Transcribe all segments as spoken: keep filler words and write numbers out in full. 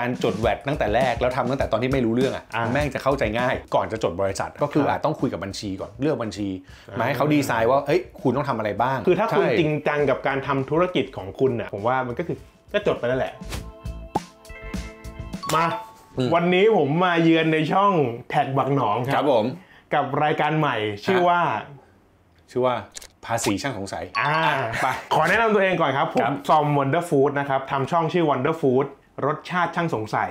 การจด แวต ตั้งแต่แรกแล้วทำตั้งแต่ตอนที่ไม่รู้เรื่องอ่ะแม่งจะเข้าใจง่ายก่อนจะจดบริษัทก็คืออาจต้องคุยกับบัญชีก่อนเลือกบัญชีมาให้เขาดีไซน์ว่าเฮ้ยคุณต้องทำอะไรบ้างคือถ้าคุณจริงจังกับการทำธุรกิจของคุณอ่ะผมว่ามันก็คือก็จดไปนั่นแหละมาวันนี้ผมมาเยือนในช่องแท็กบักหนองครับผมกับรายการใหม่ชื่อว่าชื่อว่าภาษีช่างสงสัยอ่าไปขอแนะนำตัวเองก่อนครับผมซอม Wonder Food นะครับทำช่องชื่อ Wonder Food รสชาติช่างสงสัย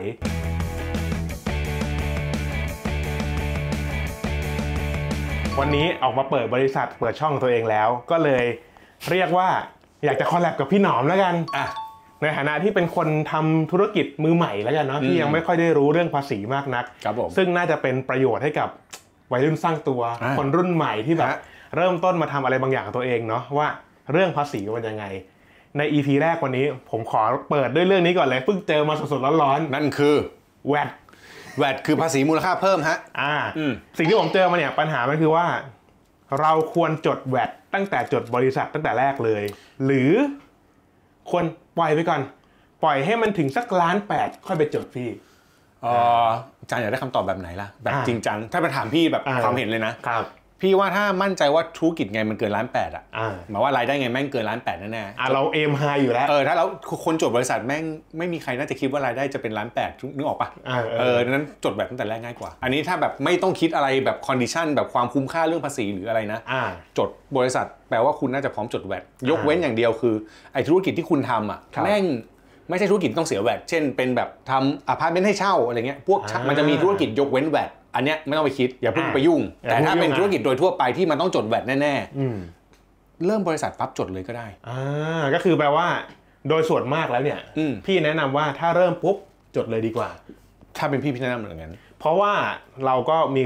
วันนี้ออกมาเปิดบริษัทเปิดช่องตัวเองแล้วก็เลยเรียกว่าอยากจะคอลแลบกับพี่หนอมแล้วกันอ่ะในฐานะที่เป็นคนทำธุรกิจมือใหม่แล้วกันเนาะที่ยังไม่ค่อยได้รู้เรื่องภาษีมากนักซึ่งน่าจะเป็นประโยชน์ให้กับวัยรุ่นสร้างตัวคนรุ่นใหม่ที่แบบเริ่มต้นมาทำอะไรบางอย่างตัวเองเนาะว่าเรื่องภาษีมันยังไงใน อี พี แรกวันนี้ผมขอเปิดด้วยเรื่องนี้ก่อนเลยเพิ่งเจอมาสดๆร้อนๆนั่นคือ แวต แวต คือภาษีมูลค่าเพิ่มฮะอ่าสิ่งที่ผมเจอมาเนี่ยปัญหามันคือว่าเราควรจด แวต ตั้งแต่จดบริษัทตั้งแต่แรกเลยหรือควรปล่อยไปก่อนปล่อยให้มันถึงสักล้านแปดค่อยไปจดพี่อาจารย์อยากได้คำตอบแบบไหนล่ะแบบจริงจังถ้าไปถามพี่แบบความเห็นเลยนะพี่ว่าถ้ามั่นใจว่าธุรกิจไงมันเกินล้านแปดอ่ะหมายว่ารายได้ไงแม่งเกินล้านแปดแน่ๆเราเอมไฮอยู่แล้วเออถ้าเราคนจดบริษัทแม่งไม่มีใครน่าจะคิดว่ารายได้จะเป็นล้านแปดนึกออกปะเออนั้นจดแบบตั้งแต่แรกง่ายกว่าอันนี้ถ้าแบบไม่ต้องคิดอะไรแบบคอนดิชันแบบความคุ้มค่าเรื่องภาษีหรืออะไรนะจดบริษัทแปลว่าคุณน่าจะพร้อมจดแวตยกเว้นอย่างเดียวคือไอ้ธุรกิจที่คุณทำอ่ะแม่งไม่ใช่ธุรกิจต้องเสียแวตเช่นเป็นแบบทำอพาร์ตเมนต์ให้เช่าอะไรเงี้ยพวกมันจะมีธุรกิจยกเว้นแวตอันเนี้ยไม่ต้องไปคิดอย่าเพิ่งไปยุ่งแต่ถ้าเป็นธุรกิจโดยทั่วไปที่มันต้องจดแวตแน่ๆเริ่มบริษัทปั๊บจดเลยก็ได้อ่าก็คือแปลว่าโดยส่วนมากแล้วเนี่ยพี่แนะนำว่าถ้าเริ่มปุ๊บจดเลยดีกว่าถ้าเป็นพี่พี่แนะนำเหมือนกันเพราะว่าเราก็มี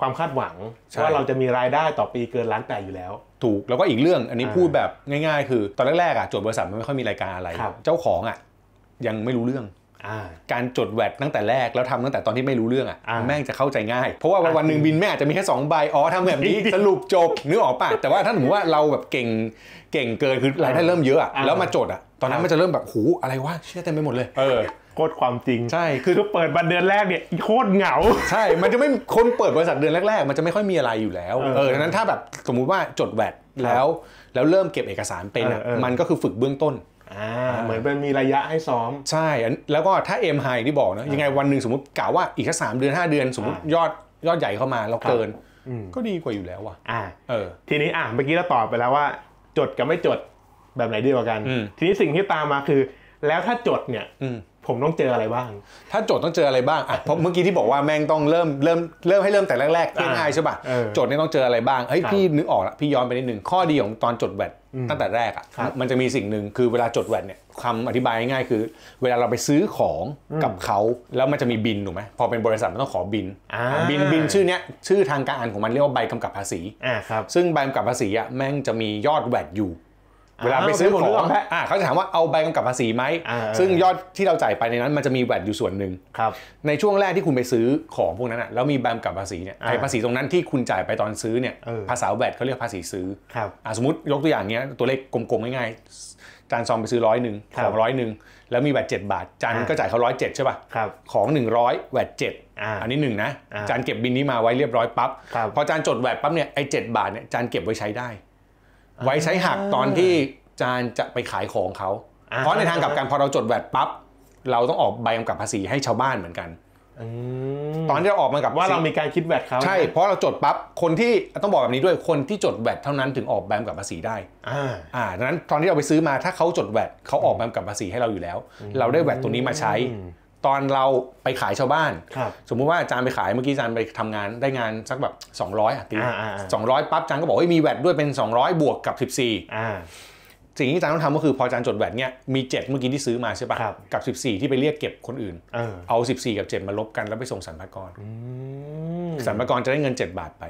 ความคาดหวังว่าเราจะมีรายได้ต่อปีเกินล้านแปดอยู่แล้วถูกแล้วก็อีกเรื่องอันนี้พูดแบบง่ายๆคือตอนแรกๆอ่ะจดบริษัทมันไม่ค่อยมีรายการอะไรเจ้าของอ่ะยังไม่รู้เรื่องการจด แวต ตั้งแต่แรกแล้วทำตั้งแต่ตอนที่ไม่รู้เรื่องอ่ะแม่งจะเข้าใจง่ายเพราะว่าวันหนึ่งบินแม่จะมีแค่สองใบอ๋อทำแบบนี้สรุปจบนึกออกป่ะแต่ว่าถ้าสมมติว่าเราแบบเก่งเก่งเกินคือรายได้เริ่มเยอะอ่ะแล้วมาจดอ่ะตอนนั้นมันจะเริ่มแบบหูอะไรวะเชื่อเต็มไปหมดเลยเออโคตรความจริงใช่คือเปิดบัตรเดือนแรกเนี่ยโคตรเหงาใช่มันจะไม่คนเปิดบริษัทเดือนแรกๆมันจะไม่ค่อยมีอะไรอยู่แล้วเออดังนั้นถ้าแบบสมมุติว่าจด แวต แล้วแล้วเริ่มเก็บเอกสารเป็นมันก็คือฝึกเบื้องต้นเหมือนเป็นมีระยะให้ซ้อมใช่แล้วก็ถ้าเอ็มไฮที่บอกนะยังไงวันหนึ่งสมมติกล่าวว่าอีกแค่สามเดือนห้าเดือนสมมติยอดยอดใหญ่เข้ามาเราเกินก็ดีกว่าอยู่แล้วว่ะเออทีนี้อ่ะเมื่อกี้เราตอบไปแล้วว่าจดกับไม่จดแบบไหนดีกว่ากันทีนี้สิ่งที่ตามมาคือแล้วถ้าจดเนี่ยผมต้องเจออะไรบ้างถ้าจดต้องเจออะไรบ้างอ่ะเพราะเมื่อกี้ที่บอกว่าแม่งต้องเริ่มเริ่มเริ่มให้เริ่มแต่แรกๆง่ายๆใช่ป่ะจดเนี่ยต้องเจออะไรบ้างเฮ้ยพี่นึกออกละพี่ย้อนไปนิดนึงข้อดีของตอนจดแวตตั้งแต่แรกอ่ะมันจะมีสิ่งหนึ่งคือเวลาจดแวตเนี่ยคำอธิบายง่ายๆคือเวลาเราไปซื้อของกับเขาแล้วมันจะมีบินถูกไหมพอเป็นบริษัทมันต้องขอบินบินบินชื่อเนี้ยชื่อทางการของมันเรียกว่าใบกำกับภาษีซึ่งใบกำกับภาษีอ่ะแม่งจะมียอดแวตอยู่เวลาไปซื้อของเขาจะถามว่าเอาใบกำกับภาษีไหมซึ่งยอดที่เราจ่ายไปในนั้นมันจะมีแวตอยู่ส่วนหนึ่งในช่วงแรกที่คุณไปซื้อของพวกนั้นแล้วมีใบกำกับภาษีเนี่ยไอ้ภาษีตรงนั้นที่คุณจ่ายไปตอนซื้อเนี่ยภาษาแวตเขาเรียกภาษีซื้อสมมติยกตัวอย่างเนี้ยตัวเลขกลมๆง่ายๆจานซอมไปซื้อร้อยหนึ่งของร้อยหนึ่งแล้วมีแวตเจ็ดบาทจานก็จ่ายเขาร้อยเจ็ดใช่ป่ะของหนึ่งร้อยแวตเจ็ดอันนี้หนึ่งนะจานเก็บบินนี้มาไว้เรียบร้อยปั๊บพอจานจดแวตปั๊บเนี่ยไอ้เจ็ดบาทเนี่ยจานเก็บไว้ใช้ได้ไว้ใช้หักตอนที่จานจะไปขายของเขาเพราะในทางกลับกันพอเราจดแวตปั๊บเราต้องออกใบกำกับภาษีให้ชาวบ้านเหมือนกันตอนที่เราออกมากับว่าเรามีการคิดแวตเขาใช่เพราะเราจดปั๊บคนที่ต้องบอกแบบนี้ด้วยคนที่จดแวตเท่านั้นถึงออกใบกำกับภาษีได้อ่าดังนั้นตอนที่เราไปซื้อมาถ้าเขาจดแวตเขาออกใบกำกับภาษีให้เราอยู่แล้วเราได้แวตตัวนี้มาใช้ตอนเราไปขายชาวบ้านสมมุติว่าจานไปขายเมื่อกี้จานไปทำงานได้งานสักแบบสองร้อยอ่ะตีสองร้อยปั๊บจานก็บอกว่ามีแวตด้วยเป็นสองร้อยบวกกับสิบสี่สิ่งที่จานต้องทำก็คือพอจานจดแวตเนี่ยมีเจ็ดเมื่อกี้ที่ซื้อมาใช่ป่ะกับสิบสี่ที่ไปเรียกเก็บคนอื่นเอาสิบสี่กับเจ็ดมาลบกันแล้วไปส่งสรรพากรสรรพากรจะได้เงินเจ็ดบาทไป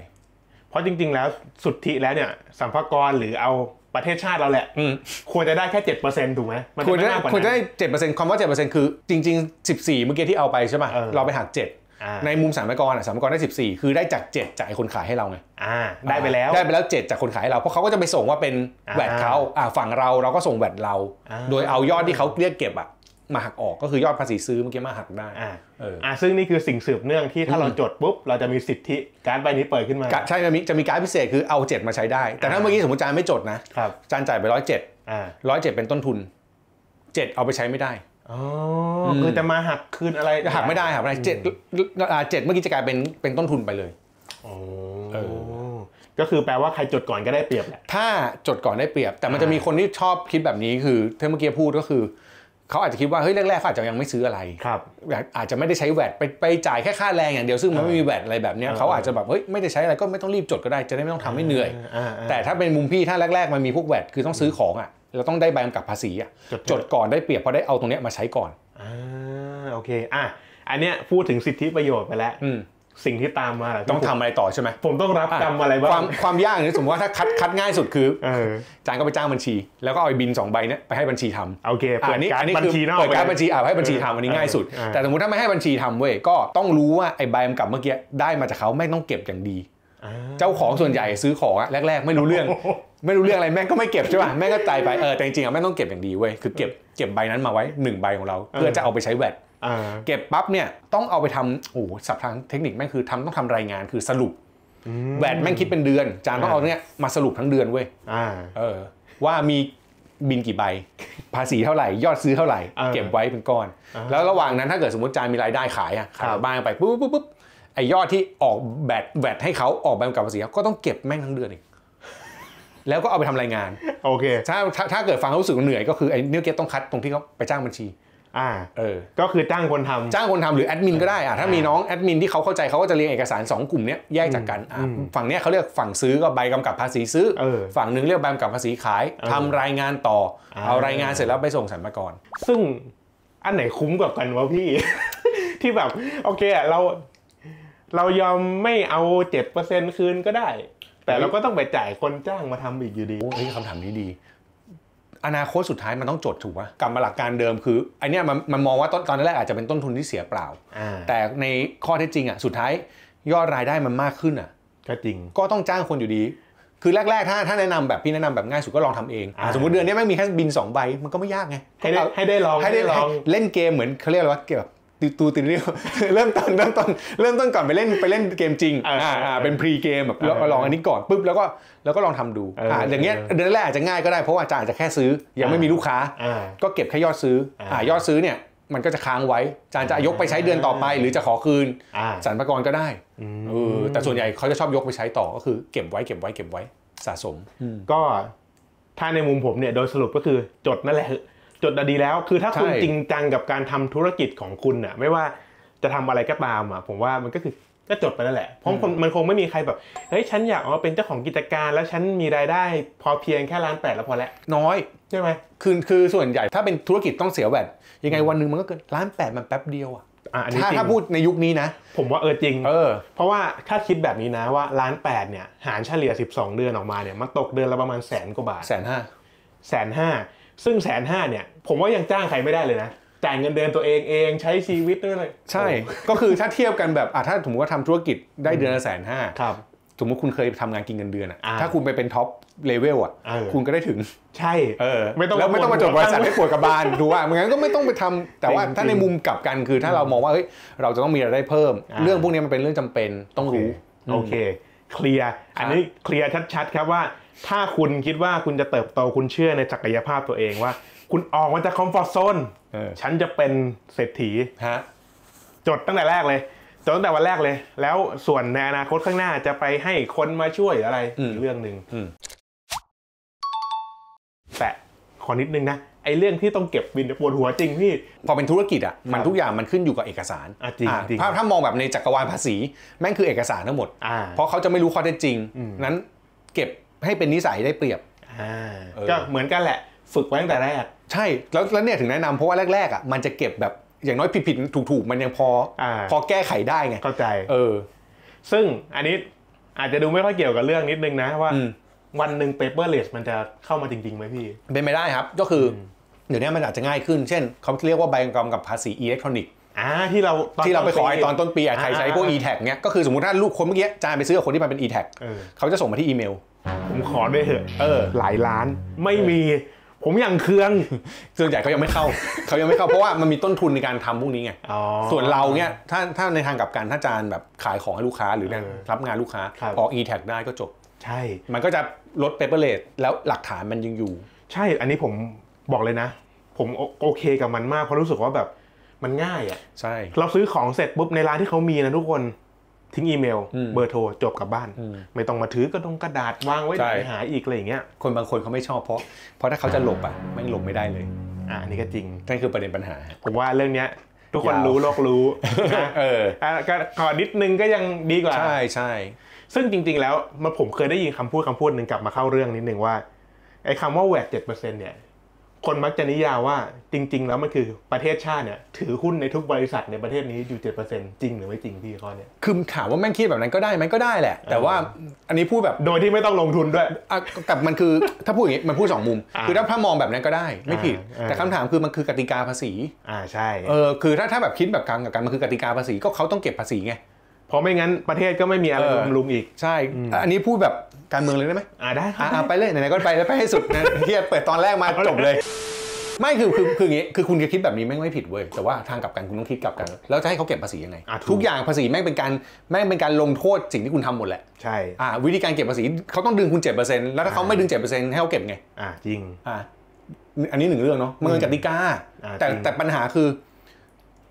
เพราะจริงๆแล้วสุทธิแล้วเนี่ยสรรพากรหรือเอาประเทศชาติเราแหละควรจะได้แค่เจ็ดเปอร์เซ็นต์ถูกไหมควรจะควรจะได้เจ็ดเปอร์เซ็นต์ความว่าเจ็ดเปอร์เซ็นต์คือจริงๆสิบสี่เมื่อกี้ที่เอาไปใช่ไหมเราไปหักเจ็ดในมุมสรรพากรอ่ะสรรพากรได้สิบสี่คือได้จากเจ็ดจากคนขายให้เราไงได้ไปแล้วได้ไปแล้วเจ็ดจากคนขายเราเพราะเขาก็จะไปส่งว่าเป็นแวตเขาฝั่งเราเราก็ส่งแวตเราโดยเอายอดที่เขาเรียกเก็บอ่ะ มาหักออกก็คือยอดภาษีซื้อเมื่อกี้มาหักได้อ่าเอออ่าซึ่งนี่คือสิ่งสืบเนื่องที่ถ้าเราจดปุ๊บเราจะมีสิทธิการ์ดใบนี้เปิดขึ้นมาใช่จะมีจะมีการ์ดพิเศษคือเอาเจ็ดมาใช้ได้แต่ถ้าเมื่อกี้สมมติจานไม่จดนะจานจ่ายไปร้อยเจ็ดอ่าร้อยเจ็ดเป็นต้นทุนเจ็ดเอาไปใช้ไม่ได้อ๋อคือจะมาหักคืนอะไรหักไม่ได้หักไม่ได้เจ็ดเจ็ดเมื่อกี้จะกลายเป็นเป็นต้นทุนไปเลยอ๋อเออก็คือแปลว่าใครจดก่อนก็ได้เปรียบแหละถ้าจดก่อนได้เปรียบแต่มันจะมีคนที่ชอบคิดแบบนี้คือที่เมื่อกี้พูดก็คือเขาอาจจะคิดว่าเฮ้ยแรกๆเขาอาจจะยังไม่ซื้ออะไรครับอาจจะไม่ได้ใช้แวตไปไปจ่ายแค่ค่าแรงอย่างเดียวซึ่งมันไม่มีแวตอะไรแบบนี้เขาอาจจะแบบเฮ้ยไม่ได้ใช้อะไรก็ไม่ต้องรีบจดก็ได้จะได้ไม่ต้องทำให้เหนื่อยแต่ถ้าเป็นมุมพี่ถ้าแรกๆมันมีพวกแวตคือต้องซื้อของอ่ะเราต้องได้ใบกำกับภาษีอ่ะจดก่อนได้เปรียบเพราะได้เอาตรงนี้มาใช้ก่อนอ่าโอเคอ่ะอันเนี้ยพูดถึงสิทธิประโยชน์ไปแล้วสิ่งที่ตามมาต้องทำอะไรต่อใช่ไหมผมต้องรับกรรมอะไรบ้างความความยากเนี่ยสมมติว่าถ้าคัดคัดง่ายสุดคือจานก็ไปจ้างบัญชีแล้วก็เอาบินสองใบเนี่ยไปให้บัญชีทำโอเคอันนี้อันนี้คือเปิดการบัญชีอ่าให้บัญชีทำอันนี้ง่ายสุดแต่สมมติถ้าไม่ให้บัญชีทำเว้ยก็ต้องรู้ว่าไอ้ใบกำกับเมื่อกี้ได้มาจากเขาไม่ต้องเก็บอย่างดีเจ้าของส่วนใหญ่ซื้อของอะแรกๆไม่รู้เรื่องไม่รู้เรื่องอะไรแม่งก็ไม่เก็บใช่ป่ะแม่งก็จ่ายไปเออแต่จริงๆอะแม่งต้องเก็บอย่างดีเว้ยคือเก็บเก็บใบนั้นมาไว้หนึ่งใบของเราเพื่อจะเอาไปใช้แวตเก็บปั๊บเนี่ยต้องเอาไปทำโอ้สับทางเทคนิคแม่งคือทำต้องทำรายงานคือสรุปแวตแม่งคิดเป็นเดือนจานต้องเอาเนี่ยมาสรุปทั้งเดือนเว้ยเออว่ามีบินกี่ใบภาษีเท่าไหร่ยอดซื้อเท่าไหร่เก็บไว้เป็นก้อนแล้วระหว่างนั้นถ้าเกิดสมมติจานมีรายได้ขายอะขายบ้านไปปุ๊บปุ๊บไอยอดที่ออกแบตแวตให้เขาออกใบกำกับภาษีก็ต้องเก็บแม่งทั้งเดือนอีกแล้วก็เอาไปทำรายงานโอเคถ้าถ้าเกิดฟังรู้สึกเหนื่อยก็คือไอเนื้อเก็บต้องคัดตรงที่เขาไปจ้างบัญชีอ่าเออก็คือจ้างคนทำจ้างคนทำหรือแอดมินก็ได้อ่ะถ้ามีน้องแอดมินที่เขาเข้าใจเขาก็จะเรียงเอกสารสองกลุ่มเนี้ยแยกจากกันอ่ะฝั่งเนี้ยเขาเรียกฝั่งซื้อก็ใบกำกับภาษีซื้อฝั่งหนึ่งเรียกใบกำกับภาษีขายทำรายงานต่อเอารายงานเสร็จแล้วไปส่งสรรพากรซึ่งอันไหนคุ้มกับกันวะพี่ที่แบบโอเคอ่ะเราเรายอมไม่เอาเจ็ดเปอร์เซ็นต์คืนก็ได้แต่เราก็ต้องไปจ่ายคนจ้างมาทำอีกอยู่ดีโอ้ยคำถามนี้ดีอนาคตสุดท้ายมันต้องจดถูกไหมกลับมาหลักการเดิมคือไอเนี้ยมันมันมองว่าตอนแรกอาจจะเป็นต้นทุนที่เสียเปล่าแต่ในข้อเท็จจริงอ่ะสุดท้ายยอดรายได้มันมากขึ้นอ่ะก็จริงก็ต้องจ้างคนอยู่ดีคือแรกๆถ้าถ้าแนะนำแบบพี่แนะนำแบบง่ายสุดก็ลองทำเองสมมติเดือนนี้ไม่มีแค่บินสองใบมันก็ไม่ยากไงให้ได้ให้ได้ลองให้ได้ลองเล่นเกมเหมือนเขาเรียกว่าเกมตูตูติเรียลเริ่มต้นเริ่มต้นเริ่มต้นก่อนไปเล่นไปเล่นเกมจริงอ่าอ่าเป็นพรีเกมแบบลองอันนี้ก่อนปุ๊บแล้วก็แล้วก็ลองทำดูอ่าอย่างเงี้ยเดือนแรกอาจจะง่ายก็ได้เพราะว่าอาจารย์จะแค่ซื้อยังไม่มีลูกค้าก็เก็บแค่ยอดซื้ออ่ายอดซื้อเนี่ยมันก็จะค้างไว้อาจารย์จะยกไปใช้เดือนต่อไปหรือจะขอคืนสรรพากรก็ได้เออแต่ส่วนใหญ่เขาจะชอบยกไปใช้ต่อก็คือเก็บไว้เก็บไว้เก็บไว้สะสมก็ถ้าในมุมผมเนี่ยโดยสรุปก็คือจดนั่นแหละจดดีแล้วคือถ้าคุณจริงจังกับการทำธุรกิจของคุณน่ะไม่ว่าจะทำอะไรก็ตามอ่ะผมว่ามันก็คือก็จดไปนั่นแหละเพราะมันคงไม่มีใครแบบเฮ้ยฉันอยากเอาเป็นเจ้าของกิจการแล้วฉันมีรายได้พอเพียงแค่ล้านแปดแล้วพอแล้วน้อยใช่ไหมคือคือส่วนใหญ่ถ้าเป็นธุรกิจต้องเสียแวตยังไงวันหนึ่งมันก็เกินล้านแปดมันแป๊บเดียวอ่ะถ้าถ้าพูดในยุคนี้นะผมว่าเออจริงเออเพราะว่าถ้าคิดแบบนี้นะว่าล้านแปดเนี่ยหารเฉลี่ยสิบสองเดือนออกมาเนี่ยมันตกเดือนละประมาณแสนกว่าบาทแสนห้าแสนห้าซึ่งแสนห้าเนี่ยผมว่ายังจ้างใครไม่ได้เลยนะจ่ายเงินเดือนตัวเองเองใช้ชีวิตด้วยเลยใช่ ก็คือถ้าเทียบกันแบบอ่ะถ้าสมมติว่าทำธุรกิจได้เดือนละแสนห้าครับสมมติคุณเคยทำงานกินเงินเดือนอ่ะถ้าคุณไปเป็นท็อปเลเวลอ่ะคุณก็ได้ถึงใช่เออไม่ต้องแล้วไม่ต้องมาจดบริษัทให้ปวดกระบาลดูว่างั้นก็ไม่ต้องไปทำแต่ว่าถ้าในมุมกลับกันคือถ้าเรามองว่าเฮ้ยเราจะต้องมีรายได้เพิ่มเรื่องพวกนี้มันเป็นเรื่องจำเป็นต้องรู้โอเคเคลียร์อันนี้เคลียร์ชัดๆครับว่าถ้าคุณคิดว่าคุณจะเติบโตคุณเชื่อในศักยภาพตัวเองว่าคุณออกมาจากคอมฟอร์ทโซนฉันจะเป็นเศรษฐีฮะจดตั้งแต่แรกเลยจดตั้งแต่วันแรกเลยแล้วส่วนในอนาคตข้างหน้าจะไปให้คนมาช่วยอะไรอีกเรื่องหนึ่งแต่ขอนิดนึงนะไอ้เรื่องที่ต้องเก็บบินปวดหัวจริงพี่พอเป็นธุรกิจอ่ะมันทุกอย่างมันขึ้นอยู่กับเอกสารจริงถ้าถ้ามองแบบในจักรวาลภาษีแม่งคือเอกสารทั้งหมดเพราะเขาจะไม่รู้ข้อเท็จจริงนั้นเก็บให้เป็นนิสัยได้เปรียบก็เหมือนกันแหละฝึกไว้ตั้งแต่แรกใช่แล้วแล้วเนี่ยถึงแนะนำเพราะว่าแรกๆอ่ะมันจะเก็บแบบอย่างน้อยผิดๆถูกๆมันยังพอพอแก้ไขได้ไงเข้าใจเออซึ่งอันนี้อาจจะดูไม่ค่อยเกี่ยวกับเรื่องนิดนึงนะว่าวันหนึ่ง paperless มันจะเข้ามาจริงๆไหมพี่เป็นไปได้ครับก็คือเดี๋ยวนี้มันอาจจะง่ายขึ้นเช่นเขาเรียกว่าใบกำกับภาษีอิเล็กทรอนิกส์ที่เราที่เราไปขอไอตอนต้นปีใครใช้พวก e-tag เนี้ยก็คือสมมติถ้าลูกคนเมื่อกี้จานไปซื้อคนที่มันเป็น e-tag เขาจะส่งมาที่อีเมลผมขอด้วยเถอะเออหลายล้านไม่มี ผมอย่างเคืองส่วนใหญ่เขายังไม่เข้าเขายังไม่เข้าเพราะว่ามันมีต้นทุนในการทำพวกนี้ไงส่วนเราเนี่ยถ้าถ้าในทางกลับกันถ้าจานแบบขายของให้ลูกค้าหรือรับงานลูกค้าออก อี แท็ก ได้ก็จบใช่มันก็จะลด paperless แล้วหลักฐานมันยังอยู่ใช่อันนี้ผมบอกเลยนะผมโอเคกับมันมากเพราะรู้สึกว่าแบบมันง่ายอ่ะใช่เราซื้อของเสร็จปุ๊บในร้านที่เขามีนะทุกคนทิ้งอีเมลเบอร์โทรจบกลับบ้านไม่ต้องมาถือกระดงกระดาษวางไว้หาอีกอะไรอย่างเงี้ยคนบางคนเขาไม่ชอบเพราะเพราะถ้าเขาจะหลบอ่ะไม่หลบไม่ได้เลยอ่ะอันนี้ก็จริงนั่นคือประเด็นปัญหาผมว่าเรื่องเนี้ยทุกคนรู้โลกรู้เออก็ขอนิดนึงก็ยังดีกว่าใช่ใช่ซึ่งจริงๆแล้วมาผมเคยได้ยินคำพูดคำพูดหนึ่งกลับมาเข้าเรื่องนิดนึงว่าไอ้คำว่า แวต เจ็ดเปอร์เซ็นต์เนี่ยคนมักจะนิยามว่าจริงๆแล้วมันคือประเทศชาติเนี่ยถือหุ้นในทุกบริษัทในประเทศนี้อยู่ เจ็ดเปอร์เซ็นต์ จริงหรือไม่จริงพี่ข้อเนี่ยคือถามว่าแม่งคิดแบบนั้นก็ได้ไหมก็ได้แหละแต่ว่าอันนี้พูดแบบโดยที่ไม่ต้องลงทุนด้วยกับมันคือถ้าพูดอย่างนี้มันพูดสองมุมคือถ้ามองแบบนั้นก็ได้ไม่ผิดแต่คำถามคือมันคือกติกาภาษีอ่าใช่เออคือถ้าถ้าแบบคิดแบบกลางกับกันมันคือกติกาภาษีก็เขาต้องเก็บภาษีไงเพราะไม่งั้นประเทศก็ไม่มีอะไรรวมรุมอีกใช่อันนี้พูดแบบการเมืองเลยได้ไหมอ่าได้ครับไปเลยไหนๆก็ไปแล้วไปให้สุดนะที่เปิดตอนแรกมาจบเลยไม่คือคือคืออย่างนี้คือคุณจะคิดแบบนี้แม่งไม่ผิดเว้ยแต่ว่าทางกลับกันคุณต้องคิดกลับกันแล้วจะให้เขาเก็บภาษียังไงทุกอย่างภาษีแม่งเป็นการแม่งเป็นการลงโทษสิ่งที่คุณทำหมดแหละใช่อ่าวิธีการเก็บภาษีเขาต้องดึงคุณ เจ็ดเปอร์เซ็นต์ แล้วถ้าเขาไม่ดึง เจ็ดเปอร์เซ็นต์ ให้เขาเก็บไงอ่าจริงอ่าอันนี้หนึ่งเรื่องเนาะมันเป็นกติกาแต่แต่ปัญหาคื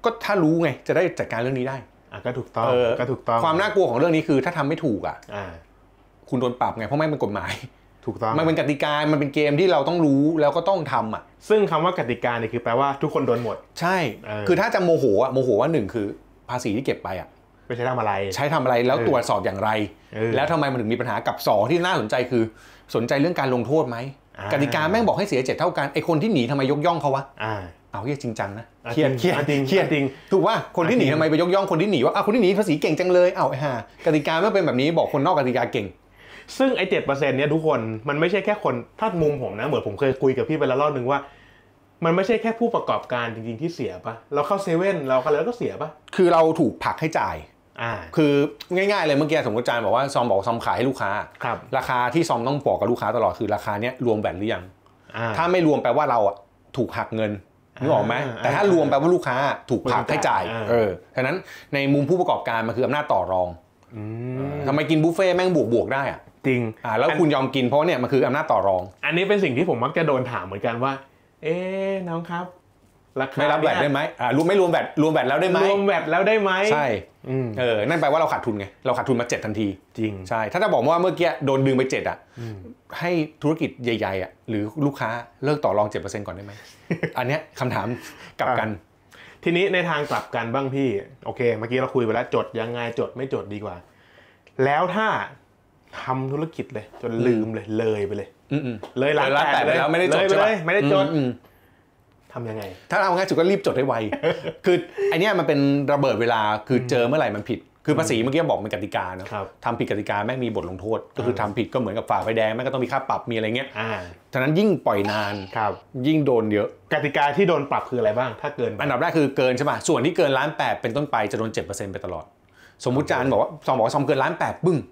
อก็ถ้ารู้ไงจะได้จัดการเรื่องนี้ได้ก็ถูกต้องก็ถูกต้องความน่ากลัวของเรื่องนี้คือถ้าทำไม่ถูกอ่ะคุณโดนปรับไงเพราะไม่เป็นกฎหมายถูกต้องมันเป็นกติกามันเป็นเกมที่เราต้องรู้แล้วก็ต้องทำอ่ะซึ่งคำว่ากติกาเนี่ยคือแปลว่าทุกคนโดนหมดใช่คือถ้าจะโมโหอ่ะโมโหว่าหนึ่งคือภาษีที่เก็บไปอ่ะไปใช้ทำอะไรใช้ทำอะไรแล้วตรวจสอบอย่างไรแล้วทำไมมันถึงมีปัญหากับสองที่น่าสนใจคือสนใจเรื่องการลงโทษไหมกติกาแม่งบอกให้เสียเจ็ดเท่ากันไอคนที่หนีทำไมยกย่องเขาวะเอาเรื่องจริงจังนะเครียดเครียดเครียดจริงถูกว่าคนที่หนีทำไมไปยกย่องคนที่หนีว่าอ้าวคนที่หนีภาษีเก่งจังเลยเอ้าไอ้ห่ากติกาไม่เป็นแบบนี้บอกคนนอกกติกาเก่งซึ่งไอ้เจ็ดเปอร์เซ็นต์เนี่ยทุกคนมันไม่ใช่แค่คนถ้ามุมผมนะเหมือนผมเคยคุยกับพี่ไปแล้วรอบนึงว่ามันไม่ใช่แค่ผู้ประกอบการจริงๆที่เสียปะเราเข้าเซเว่นเราก็แล้วก็เสียปะคือเราถูกผลักให้จ่ายอ่าคือง่ายๆเลยเมื่อกี้สมมติจานบอกว่าซอมบอกซอมขายให้ลูกค้าครับราคาที่ซอมต้องบอกกับลูกค้าตลอดคือราคาเนี้ยรวมแบตหรือยังถ้าไม่รวมแปลว่าเราอ่ะถูกหักเงินนึกออกไหมแต่ถ้ารวมแปลว่าลูกค้าถูกผลักให้จ่ายเออฉะนั้นในมุมผู้ประกอบการมันคืออำนาจต่อรองทำไมกินบุฟเฟ่แม่งบวกบวกได้อะจริงอ่าแล้วคุณยอมกินเพราะเนี่ยมันคืออำนาจต่อรองอันนี้เป็นสิ่งที่ผมมักจะโดนถามเหมือนกันว่าเอ๊ะน้องครับราคาไม่รับแบตได้ไหมอ่ารวมไม่รวมแบตรวมแบตแล้วได้ไหมรวมแบตแล้วได้ไหมใช่เออนั่นแปลว่าเราขาดทุนไงเราขาดทุนมาเจ็ดทันทีจริงใช่ถ้าจะบอกว่าเมื่อกี้โดนดึงไปเจ็ดอ่ะให้ธุรกิจใหญ่ๆอ่ะหรือลูกค้าเลิกต่อรอง เจ็ดเปอร์เซ็นต์ ก่อนได้ไหมอันเนี้ยคำถามกลับกันทีนี้ในทางกลับกันบ้างพี่โอเคเมื่อกี้เราคุยไปแล้วจดยังไงจดไม่จดดีกว่าแล้วถ้าทำธุรกิจเลยจนลืมเลยเลยไปเลยเลยหลังแตกไปแล้วไม่ได้จดเลยไม่ได้จดทำยังไงถ้าเอาง่ายสุดก็รีบจดให้ไวคือไอเนี้ยมันเป็นระเบิดเวลาคือเจอเมื่อไหร่มันผิดคือภาษีเมื่อกี้บอกเป็นกติกาเนาะทำผิดกติกาแม่งมีบทลงโทษก็คือทำผิดก็เหมือนกับฝ่าไฟแดงแม่งก็ต้องมีค่าปรับมีอะไรเงี้ยฉะนั้นยิ่งปล่อยนานยิ่งโดนเยอะกติกาที่โดนปรับคืออะไรบ้างถ้าเกินอันดับแรกคือเกินใช่ป่ะส่วนที่เกินล้านแปดเป็นต้นไปจะโดน เจ็ดเปอร์เซ็นต์ ไปตลอดสมมุติจานบอกว่าซอมบอกว่าซอมเกินล้านแปดบึ้ง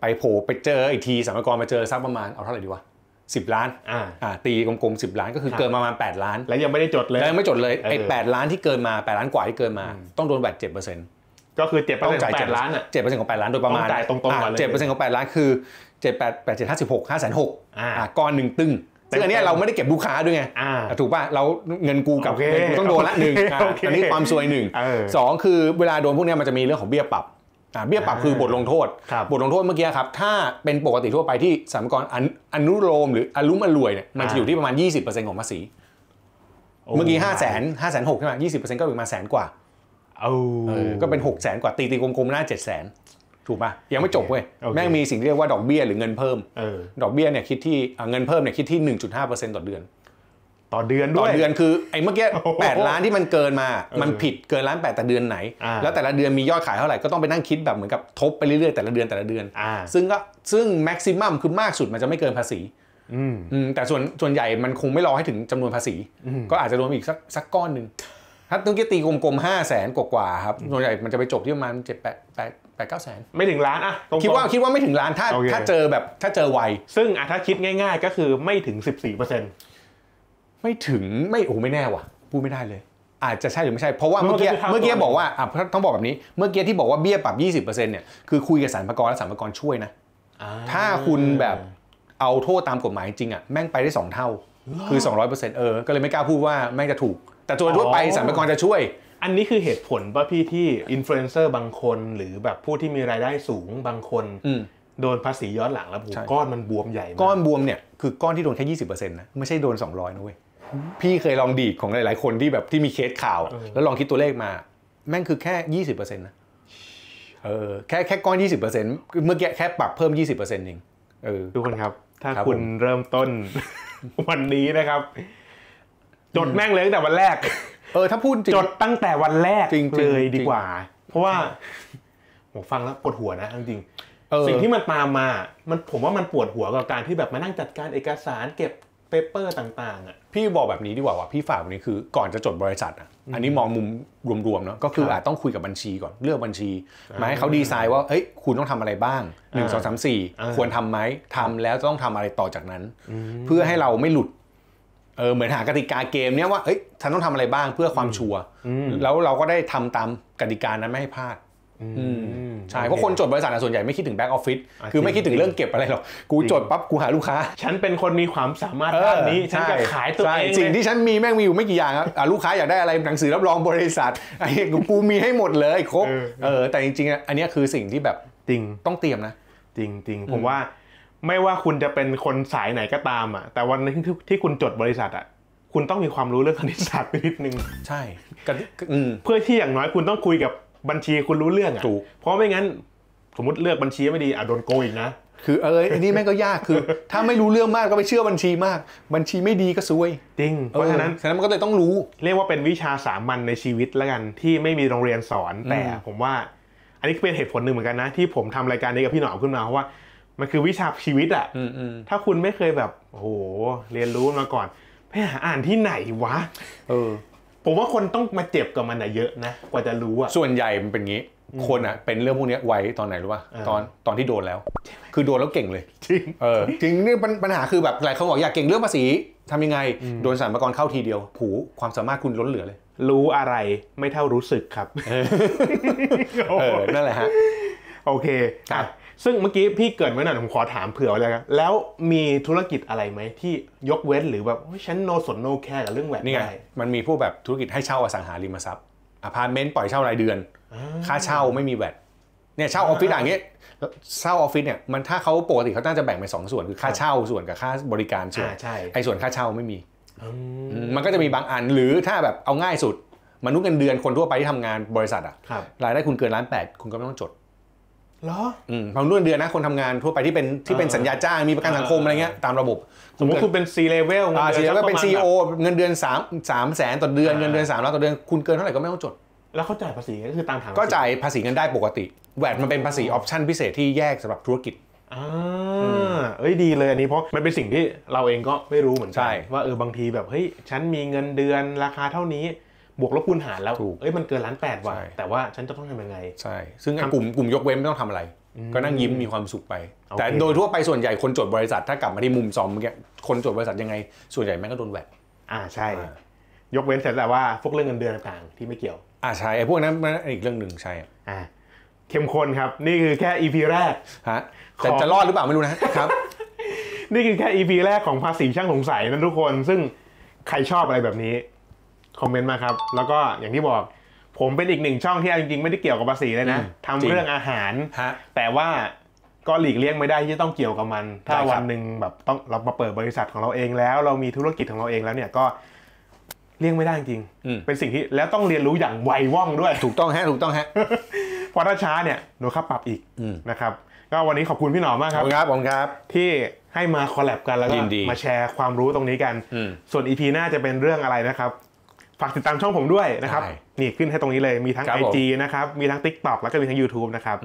ไปโผล่ไปเจออีกทีสรรพากรมาเจอซักประมาณเอาเท่าไหร่ดีวะสิบล้านอ่าตีกลมๆสิบล้านก็คือเกินประมาณแปดล้านแล้วยังไม่ได้จดเลยยังไม่จดเลยไอ้แปดล้านที่เกินมาแปดล้านกว่าที่เกินมาต้องโดนแบต เจ็ดเปอร์เซ็นต์ก็คือเจ็ดเปอร์เซ็นต์ของแปดล้านอ่ะเจ็ดเปอร์เซ็นต์ของแปดล้านโดยประมาณจ่ายตรงๆก่อนเลยเจ็ดเปอร์เซ็นต์ของแปดล้านคือเจ็ดแปดแปดเจ็ดห้าสิบหกห้าแสนหกก้อนหนึ่งตึ้งซึ่งอันนี้เราไม่ได้เก็บลูกค้าด้วยไงถูกป่ะเราเงินกูกับเงินกูต้องโดนละหนึ่งอันนี้ความซวยหนึ่งสองคือเวลาโดนพวกนี้มันจะมีเรื่องของเบี้ยปรับเบี้ยปรับคือบทลงโทษบทลงโทษเมื่อกี้ครับถ้าเป็นปกติทั่วไปที่สรรพากรอนุโลมหรืออลุ่มอร่วยเนี่ยมันจะอยู่ที่ประมาณ ยี่สิบเปอร์เซ็นต์ ของภาษีเมื่อกี้ห้าแสนห้าแสนหกใช่ไหมยี่สิบเปอร์เซ็นต์ก็ประมาณแสนกว่าก็เป็นหกแสนกว่าตีตีกลมๆหน้าเจ็ดแสนถูกป่ะยังไม่จบเว้ยแม่งมีสิ่งที่เรียกว่าดอกเบี้ยหรือเงินเพิ่มดอกเบี้ยเนี่ยคิดที่เงินเพิ่มเนี่ยคิดที่ หนึ่งจุดห้าเปอร์เซ็นต์ ต่อเดือนต่อเดือนด้วยต่อเดือนคือไอ้เมื่อกี้แปดล้านที่มันเกินมามันผิดเกินล้านแปดแต่เดือนไหนแล้วแต่ละเดือนมียอดขายเท่าไหร่ก็ต้องไปนั่งคิดแบบเหมือนกับทบไปเรื่อยๆแต่ละเดือนแต่ละเดือนซึ่งก็ซึ่งแม็กซิมัมคือมากสุดมันจะไม่เกินภาษีแต่ส่วนส่วนใหญ่มันคงไม่รอให้ถึงจำนวนภาษีก็อาจจะรวมอีกสักสักก้อนหนึ่งถ้าต้องตีกลมๆห้าแสนกว่าๆครับส่วนใหญ่มันจะไปจบที่ประมาณเจ็ดแปดแปดแปดเก้าแสนไม่ถึงล้านอะคิดว่าคิดว่าไม่ถึงล้านถ้าถ้าเจอแบบถ้าเจอไวซึ่งถ้าคิดง่ายๆก็คือไม่ถึง สิบสี่เปอร์เซ็นต์ ไม่ถึงไม่โอ้ไม่แน่ว่ะพูดไม่ได้เลยอาจจะใช่หรือไม่ใช่เพราะว่าเมื่อกี้เมื่อกี้บอกว่าอ่ะต้องบอกแบบนี้เมื่อกี้ที่บอกว่าเบี้ยปรับ ยี่สิบเปอร์เซ็นต์ เนี่ยคือคุยกับสรรพากรและสรรพากรช่วยนะถ้าคุณแบบเอาโทษตามกฎหมายจริงอ่ะแม่งไปได้สองเท่าคือ สองร้อยเปอร์เซ็นต์ เออก็เลยไม่กล้าพูดว่าแม่งจะถูกแต่โดยทั่วไปสรรพากรจะช่วยอันนี้คือเหตุผลป่ะพี่ที่อินฟลูเอนเซอร์บางคนหรือแบบผู้ที่มีรายได้สูงบางคนโดนภาษีย้อนหลังแล้วก้อนมันบวมใหญ่ก้อนบวมเนี่ยคือก้อนที่โดนแค่ ยี่สิบเปอร์เซ็นต์ นะไม่ใช่โดนสองร้อยนะเว้ยพี่เคยลองดีดของหลายๆคนที่แบบที่มีเคสข่าวแล้วลองคิดตัวเลขมาแม่งคือแค่ ยี่สิบเปอร์เซ็นต์ นะเออแค่แค่ก้อน ยี่สิบเปอร์เซ็นต์ เมื่อกี้แค่ปรับเพิ่ม ยี่สิบเปอร์เซ็นต์ เองเออทุกคนครับถ้าคุณเริ่มต้นวันนี้นะครับจดแม่งเลยตั้งแต่วันแรกเออถ้าพูดจริงจดตั้งแต่วันแรกเลยดีกว่าเพราะว่าผมฟังแล้วปวดหัวนะจริงสิ่งที่มันตามมามันผมว่ามันปวดหัวกับการที่แบบมานั่งจัดการเอกสารเก็บเปเปอร์ต่างๆอ่ะพี่บอกแบบนี้ดีกว่าว่าพี่ฝากวันนี้คือก่อนจะจดบริษัทอ่ะอันนี้มองมุมรวมๆเนาะก็คืออาจต้องคุยกับบัญชีก่อนเลือกบัญชีมาให้เขาดีไซน์ว่าเฮ้ยคุณต้องทำอะไรบ้างหนึ่ง สอง สาม สี่ควรทํำไหมทำแล้วจะต้องทำอะไรต่อจากนั้นเพื่อให้เราไม่หลุดเออเหมือนหากติกาเกมเนี้ยว่าเฮ้ยฉันต้องทำอะไรบ้างเพื่อความชัวร์แล้วเราก็ได้ทำตามกติกานั้นไม่ให้พลาดใช่เพราะคนจดบริษัทส่วนใหญ่ไม่คิดถึงแบ็กออฟฟิศคือไม่คิดถึงเรื่องเก็บอะไรหรอกกูจดปั๊บกูหาลูกค้าฉันเป็นคนมีความสามารถด้านนี้ฉันจะขายตัวเองสิ่งที่ฉันมีแม่งมีอยู่ไม่กี่อย่างครับลูกค้าอยากได้อะไรหนังสือรับรองบริษัทไอ้กูมีให้หมดเลยครบเออแต่จริงๆอันนี้คือสิ่งที่แบบจริงต้องเตรียมนะจริงๆผมว่าไม่ว่าคุณจะเป็นคนสายไหนก็ตามอ่ะแต่วันนึงที่คุณจดบริษัทอ่ะคุณต้องมีความรู้เรื่องคณิตศาสตร์นิดนึงใช่เพื่อที่อย่างน้อยคุณต้องคุยกับบัญชีคุณรู้เรื่องอ่ะเพราะไม่งั้นสมมติเลือกบัญชีไม่ดีอ่ะโดนโกงอีกนะคือเอออันนี้แม่งก็ยากคือถ้าไม่รู้เรื่องมากก็ไปเชื่อบัญชีมากบัญชีไม่ดีก็ซวยจริงเพราะฉะนั้นฉะนั้นมันก็เลยต้องรู้เรียกว่าเป็นวิชาสามัญในชีวิตแล้วกันที่ไม่มีโรงเรียนสอนแต่ผมว่าอันนี้เป็นเหตุผลหนึ่งเหมือนกันนะที่ผมทำรายการนี้กับพี่หนอมขึ้นมาเพราะว่ามันคือวิชาชีวิตอ่ะถ้าคุณไม่เคยแบบโอ้โหเรียนรู้มาก่อนไปหาอ่านที่ไหนวะเออผมว่าคนต้องมาเจ็บกับมันอะเยอะนะกว่าจะรู้อะส่วนใหญ่มันเป็นงี้คนอะเป็นเรื่องพวกนี้ไว้ตอนไหนรู้ป่ะตอนตอนที่โดนแล้วคือโดนแล้วเก่งเลยจริงเออจริงนี่ปัญหาคือแบบหลายคนบอกอยากเก่งเรื่องภาษีทำยังไงโดนสรรพากรเข้าทีเดียวผูความสามารถคุณล้นเหลือเลยรู้อะไรไม่เท่ารู้สึกครับเออนั่นแหละฮะโอเคครับซึ่งเมื่อกี้พี่เกิดไว้หน่อยผมขอถามเผื่ออะไรกันแล้วมีธุรกิจอะไรไหมที่ยกเว้นหรือแบบฉันโนสนโนแคร์กับเรื่องแหวนนี่ไงมันมีพวกแบบธุรกิจให้เช่าอสังหาริมทรัพย์อพาร์ตเมนต์ปล่อยเช่ารายเดือนค่าเช่าไม่มีแหวนเนี่ยเช่าออฟฟิศอย่างเงี้ยเช่าออฟฟิศเนี่ยมันถ้าเขาปกติเขาตั้งจะแบ่งเป็นสองส่วนคือค่าเช่าส่วนกับค่าบริการส่วนไอ้ส่วนค่าเช่าไม่มีมันก็จะมีบางอันหรือถ้าแบบเอาง่ายสุดมนุษย์เงินเดือนคนทั่วไปที่ทำงานบริษัทอะรายได้คุณเกินล้านแปดคุณก็ไม่ต้องจดเหรออืมความรู้เดือนนะคนทำงานทั่วไปที่เป็นที่เป็นสัญญาจ้างมีประกันสังคมอะไรเงี้ยตามระบบสมมติคุณเป็น C level เงินเดือนก็เป็น ซี อี โอ เงินเดือนสามแสนต่อเดือนเงินเดือนสามล้านต่อเดือนคุณเกินเท่าไหร่ก็ไม่ต้องจดแล้วเขาจ่ายภาษีก็คือตามฐานก็จ่ายภาษีเงินได้ปกติแวดมันเป็นภาษีออปชั่นพิเศษที่แยกสำหรับธุรกิจอ่าเอ้ยดีเลยอันนี้เพราะมันเป็นสิ่งที่เราเองก็ไม่รู้เหมือนกันว่าเออบางทีแบบเฮ้ยฉันมีเงินเดือนราคาเท่านี้บวกลบคูณหารแล้วเอ้ยมันเกินล้านแปดว่ะแต่ว่าฉันจะต้องทำยังไงใช่ซึ่งกลุ่มกลุ่มยกเว้นไม่ต้องทำอะไรก็นั่งยิ้มมีความสุขไปแต่โดยทั่วไปส่วนใหญ่คนจดบริษัทถ้ากลับมาที่มุมซอมเมื่อกี้คนจดบริษัทยังไงส่วนใหญ่แม่งก็โดนแหวกอ่าใช่ยกเว้นแต่ว่าพวกเรื่องเงินเดือนต่างๆที่ไม่เกี่ยวอ่าใช่ไอ้พวกนั้นมันอีกเรื่องหนึ่งใช่อ่าเข้มข้นครับนี่คือแค่ อี พี แรกฮะแต่จะรอดหรือเปล่าไม่รู้นะครับนี่คือแค่ อี พี แรกของภาษีช่างสงสัยนะทุกคนซึ่งใครชอบอะไรแบบนี้คอมเมนต์มาครับแล้วก็อย่างที่บอกผมเป็นอีกหนึ่งช่องที่จริงๆไม่ได้เกี่ยวกับภาษีเลยนะทำเรื่องอาหารแต่ว่าก็หลีกเลี่ยงไม่ได้ที่จะต้องเกี่ยวกับมันถ้าวันหนึ่งแบบต้องเรามาเปิดบริษัทของเราเองแล้วเรามีธุรกิจของเราเองแล้วเนี่ยก็เลี่ยงไม่ได้จริงเป็นสิ่งที่แล้วต้องเรียนรู้อย่างไวว่องด้วยถูกต้องฮะถูกต้องฮะพอถ้าช้าเนี่ยโดนค่าปรับอีกนะครับก็วันนี้ขอบคุณพี่หนอมมากครับครับผมครับที่ให้มาคอลแลบกันแล้วก็มาแชร์ความรู้ตรงนี้กันส่วน อี พี หน้าจะเป็นเรื่องอะไรนะครับฝากติดตามช่องผมด้วยนะครับนี่ขึ้นให้ตรงนี้เลยมีทั้ง ไอ จี นะครับมีทั้ง ติ๊กต็อก แล้วก็มีทั้ง ยูทูบ นะครับ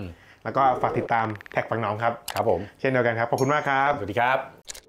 แล้วก็ฝากติดตามแท็กฝั่งน้องครับครับผมเช่นเดียวกันครับขอบคุณมากครับสวัสดีครับ